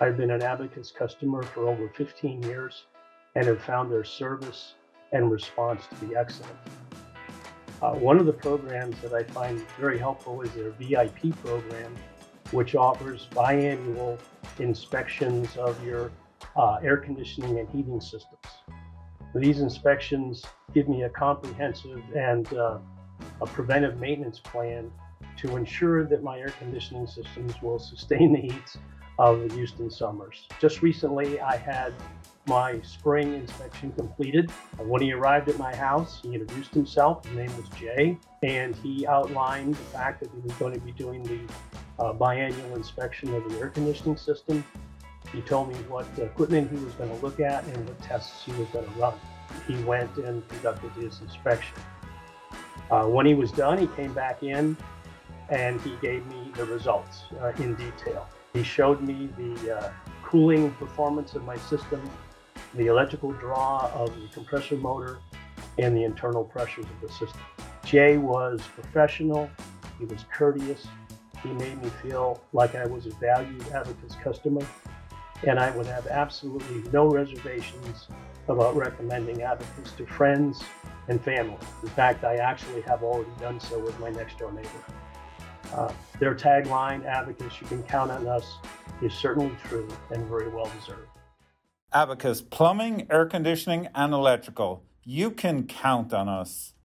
I've been an Abacus customer for over 15 years and have found their service and response to be excellent. One of the programs that I find very helpful is their VIP program, which offers biannual inspections of your air conditioning and heating systems. These inspections give me a comprehensive and a preventive maintenance plan to ensure that my air conditioning systems will sustain the heat of the Houston summers. Just recently, I had my spring inspection completed. When he arrived at my house, he introduced himself. His name was Jay, and he outlined the fact that he was going to be doing the biannual inspection of the air conditioning system. He told me what equipment he was going to look at and what tests he was going to run. He went and conducted his inspection. When he was done, he came back in and he gave me the results in detail. He showed me the cooling performance of my system, the electrical draw of the compressor motor, and the internal pressures of the system. Jay was professional, he was courteous, he made me feel like I was a valued Abacus customer, and I would have absolutely no reservations about recommending Abacus to friends and family. In fact, I actually have already done so with my next door neighbor. Their tagline, Abacus, you can count on us, is certainly true and very well deserved. Abacus Plumbing, Air Conditioning, and Electrical. You can count on us.